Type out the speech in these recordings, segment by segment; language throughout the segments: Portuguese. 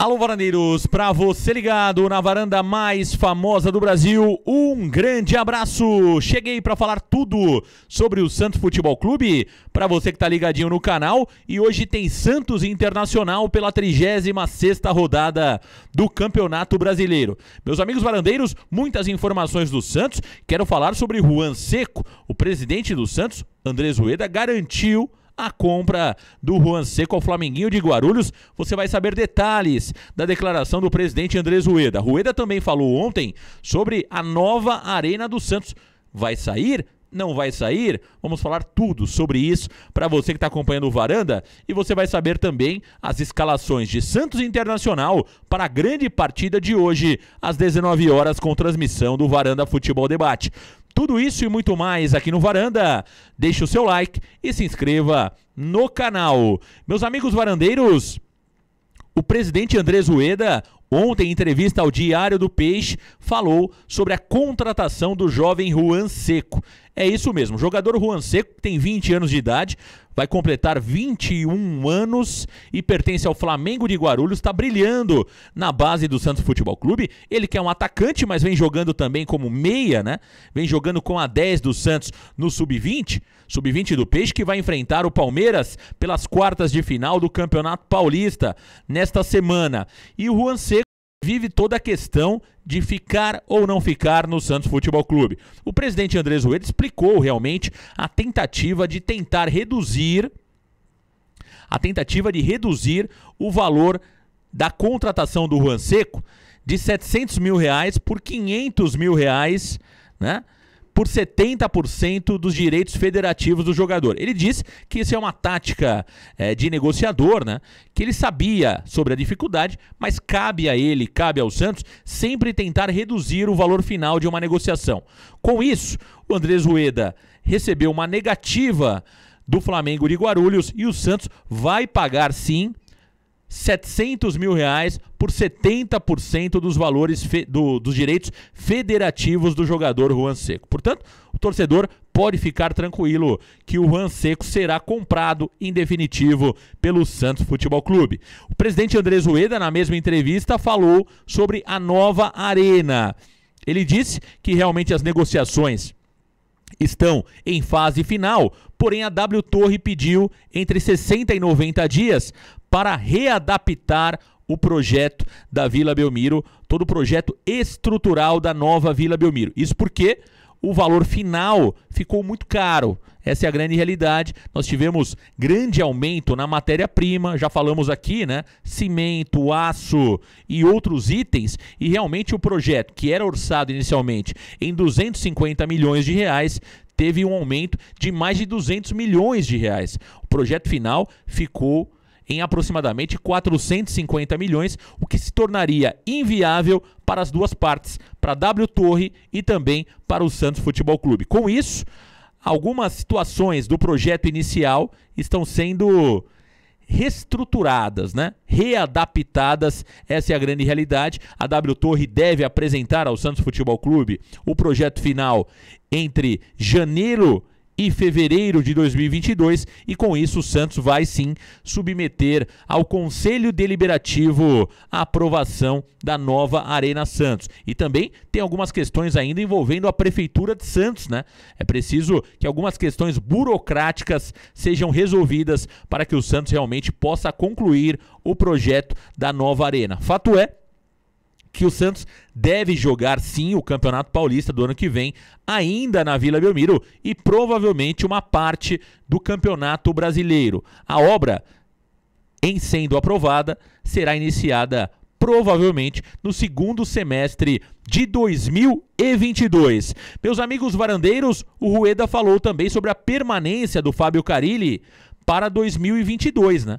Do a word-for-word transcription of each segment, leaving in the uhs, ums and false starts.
Alô, varandeiros, pra você ligado na varanda mais famosa do Brasil, um grande abraço! Cheguei pra falar tudo sobre o Santos Futebol Clube, pra você que tá ligadinho no canal, e hoje tem Santos Internacional pela trigésima sexta rodada do Campeonato Brasileiro. Meus amigos varandeiros, muitas informações do Santos, quero falar sobre Ruan Seco. O presidente do Santos, Andrés Rueda, garantiu a compra do Ruan Seco ao Flamenguinho de Guarulhos. Você vai saber detalhes da declaração do presidente Andrés Rueda. Rueda também falou ontem sobre a nova arena do Santos. Vai sair? Não vai sair? Vamos falar tudo sobre isso para você que está acompanhando o Varanda, e você vai saber também as escalações de Santos Internacional para a grande partida de hoje às dezenove horas, com transmissão do Varanda Futebol Debate. Tudo isso e muito mais aqui no Varanda. Deixe o seu like e se inscreva no canal. Meus amigos varandeiros, o presidente Andrés Rueda, ontem, em entrevista ao Diário do Peixe, falou sobre a contratação do jovem Ruan Seco. É isso mesmo, o jogador Ruan Seco tem vinte anos de idade, vai completar vinte e um anos e pertence ao Flamengo de Guarulhos, está brilhando na base do Santos Futebol Clube. Ele que é um atacante, mas vem jogando também como meia, né? Vem jogando com a dez do Santos no sub vinte, sub vinte do Peixe, que vai enfrentar o Palmeiras pelas quartas de final do Campeonato Paulista nesta semana. E o Ruan Seco vive toda a questão de ficar ou não ficar no Santos Futebol Clube. O presidente Andrés Rueda explicou realmente a tentativa de tentar reduzir a tentativa de reduzir o valor da contratação do Ruan Seco de setecentos mil reais por quinhentos mil reais, né? Por setenta por cento dos direitos federativos do jogador. Ele disse que isso é uma tática é, de negociador, né? Que ele sabia sobre a dificuldade, mas cabe a ele, cabe ao Santos, sempre tentar reduzir o valor final de uma negociação. Com isso, o Andrés Rueda recebeu uma negativa do Flamengo de Guarulhos e o Santos vai pagar sim setecentos mil reais por setenta por cento dos valores fe, do, dos direitos federativos do jogador Ruan Seco. Portanto, o torcedor pode ficar tranquilo que o Ruan Seco será comprado em definitivo pelo Santos Futebol Clube. O presidente Andrés Rueda, na mesma entrevista, falou sobre a nova arena. Ele disse que realmente as negociações estão em fase final, porém a W Torre pediu entre sessenta e noventa dias para readaptar o projeto da Vila Belmiro, todo o projeto estrutural da nova Vila Belmiro. Isso porque o valor final ficou muito caro. Essa é a grande realidade. Nós tivemos grande aumento na matéria-prima, já falamos aqui, né? Cimento, aço e outros itens. E realmente o projeto, que era orçado inicialmente em duzentos e cinquenta milhões de reais, teve um aumento de mais de duzentos milhões de reais. O projeto final ficou em aproximadamente quatrocentos e cinquenta milhões, o que se tornaria inviável para as duas partes, para a W Torre e também para o Santos Futebol Clube. Com isso, algumas situações do projeto inicial estão sendo reestruturadas, né? Readaptadas, essa é a grande realidade. A W Torre deve apresentar ao Santos Futebol Clube o projeto final entre janeiro e fevereiro de dois mil e vinte e dois, e com isso o Santos vai sim submeter ao Conselho Deliberativo a aprovação da nova Arena Santos. E também tem algumas questões ainda envolvendo a Prefeitura de Santos, né? É preciso que algumas questões burocráticas sejam resolvidas para que o Santos realmente possa concluir o projeto da nova Arena. Fato é que o Santos deve jogar sim o Campeonato Paulista do ano que vem ainda na Vila Belmiro e provavelmente uma parte do Campeonato Brasileiro. A obra, em sendo aprovada, será iniciada provavelmente no segundo semestre de dois mil e vinte e dois. Meus amigos varandeiros, o Rueda falou também sobre a permanência do Fábio Carille para dois mil e vinte e dois, né?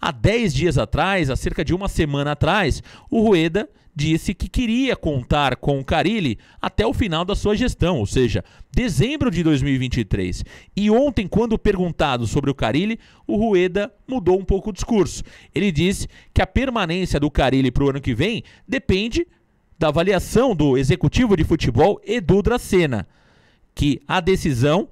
Há dez dias atrás, há cerca de uma semana atrás, o Rueda disse que queria contar com o Carille até o final da sua gestão, ou seja, dezembro de dois mil e vinte e três. E ontem, quando perguntado sobre o Carille, o Rueda mudou um pouco o discurso. Ele disse que a permanência do Carille para o ano que vem depende da avaliação do executivo de futebol Edu Dracena, que a decisão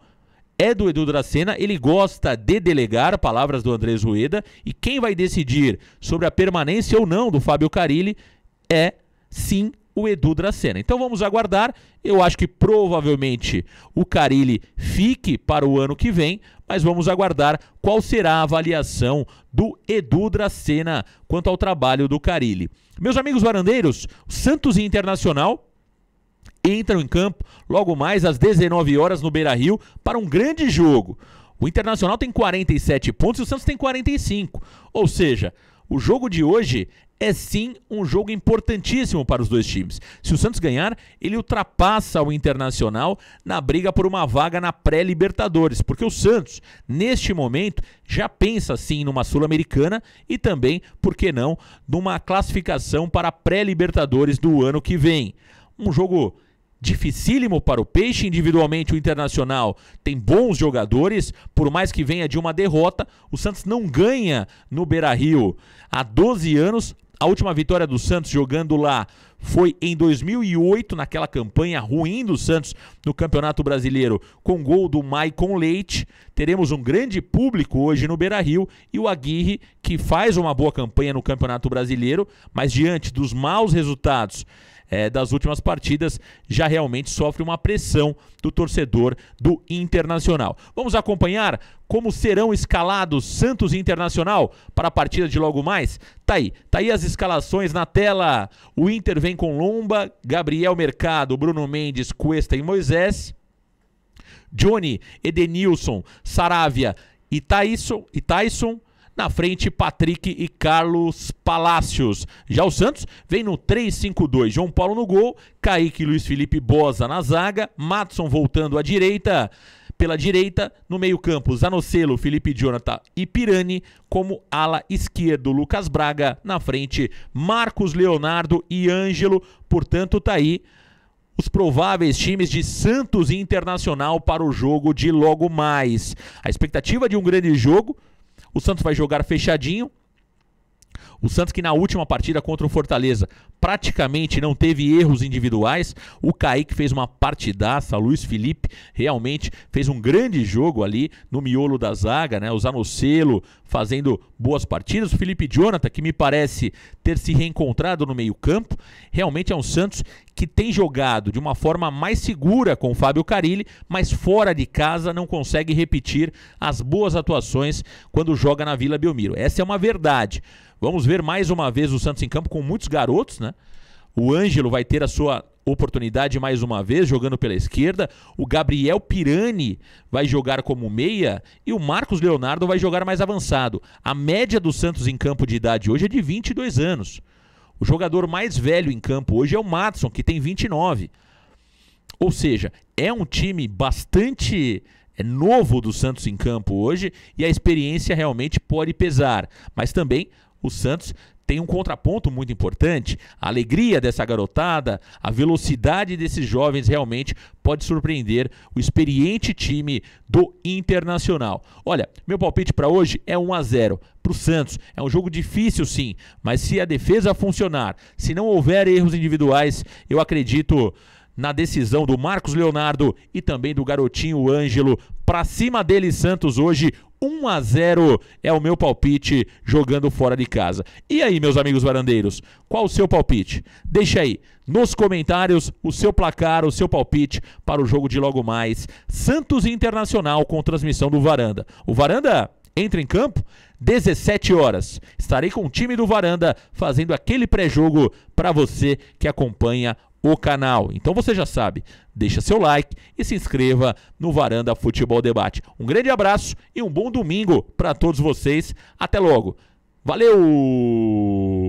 é do Edu Dracena, ele gosta de delegar, palavras do Andrés Rueda, e quem vai decidir sobre a permanência ou não do Fábio Carille é, sim, o Edu Dracena. Então vamos aguardar, eu acho que provavelmente o Carille fique para o ano que vem, mas vamos aguardar qual será a avaliação do Edu Dracena quanto ao trabalho do Carille. Meus amigos varandeiros, Santos e Internacional entram em campo logo mais às dezenove horas no Beira-Rio para um grande jogo. O Internacional tem quarenta e sete pontos e o Santos tem quarenta e cinco, ou seja, o jogo de hoje é sim um jogo importantíssimo para os dois times. Se o Santos ganhar, ele ultrapassa o Internacional na briga por uma vaga na pré-Libertadores, porque o Santos, neste momento, já pensa sim numa Sul-Americana e também, por que não, numa classificação para a pré-Libertadores do ano que vem. Um jogo dificílimo para o Peixe, individualmente o Internacional tem bons jogadores, por mais que venha de uma derrota, o Santos não ganha no Beira-Rio há doze anos, a última vitória do Santos jogando lá foi em dois mil e oito, naquela campanha ruim do Santos no Campeonato Brasileiro, com gol do Maicon Leite. Teremos um grande público hoje no Beira-Rio e o Aguirre, que faz uma boa campanha no Campeonato Brasileiro, mas diante dos maus resultados É, das últimas partidas, já realmente sofre uma pressão do torcedor do Internacional. Vamos acompanhar como serão escalados Santos e Internacional para a partida de logo mais? Tá aí, tá aí as escalações na tela. O Inter vem com Lomba, Gabriel Mercado, Bruno Mendes, Cuesta e Moisés, Johnny, Edenilson, Saravia e Tyson, e Tyson. Na frente, Patrick e Carlos Palacios. Já o Santos vem no três cinco dois. João Paulo no gol, Kaique e Luiz Felipe Bosa na zaga, Mattson voltando à direita, pela direita, no meio-campo, Zanocelo, Felipe Jonathan e Pirani, como ala esquerdo, Lucas Braga, na frente, Marcos Leonardo e Ângelo. Portanto, tá aí os prováveis times de Santos e Internacional para o jogo de logo mais. A expectativa de um grande jogo. O Santos vai jogar fechadinho. O Santos que na última partida contra o Fortaleza praticamente não teve erros individuais. O Kaique fez uma partidaça. Luiz Felipe realmente fez um grande jogo ali no miolo da zaga, né? O Zanocelo fazendo boas partidas. O Felipe Jonathan, que me parece ter se reencontrado no meio-campo. Realmente é um Santos que tem jogado de uma forma mais segura com o Fábio Carille, mas fora de casa não consegue repetir as boas atuações quando joga na Vila Belmiro. Essa é uma verdade. Vamos ver mais uma vez o Santos em campo com muitos garotos, né? O Ângelo vai ter a sua oportunidade mais uma vez, jogando pela esquerda. O Gabriel Pirani vai jogar como meia e o Marcos Leonardo vai jogar mais avançado. A média do Santos em campo de idade hoje é de vinte e dois anos. O jogador mais velho em campo hoje é o Mattson, que tem vinte e nove. Ou seja, é um time bastante novo do Santos em campo hoje e a experiência realmente pode pesar. Mas também o Santos tem um contraponto muito importante, a alegria dessa garotada, a velocidade desses jovens realmente pode surpreender o experiente time do Internacional. Olha, meu palpite para hoje é um a zero para o Santos. É um jogo difícil sim, mas se a defesa funcionar, se não houver erros individuais, eu acredito na decisão do Marcos Leonardo e também do garotinho Ângelo. Para cima dele, Santos hoje, um a zero é o meu palpite jogando fora de casa. E aí, meus amigos varandeiros, qual o seu palpite? Deixa aí nos comentários o seu placar, o seu palpite para o jogo de logo mais. Santos Internacional com transmissão do Varanda. O Varanda entra em campo dezessete horas. Estarei com o time do Varanda fazendo aquele pré-jogo para você que acompanha o canal. Então você já sabe, deixa seu like e se inscreva no Varanda Futebol Debate. Um grande abraço e um bom domingo para todos vocês. Até logo. Valeu!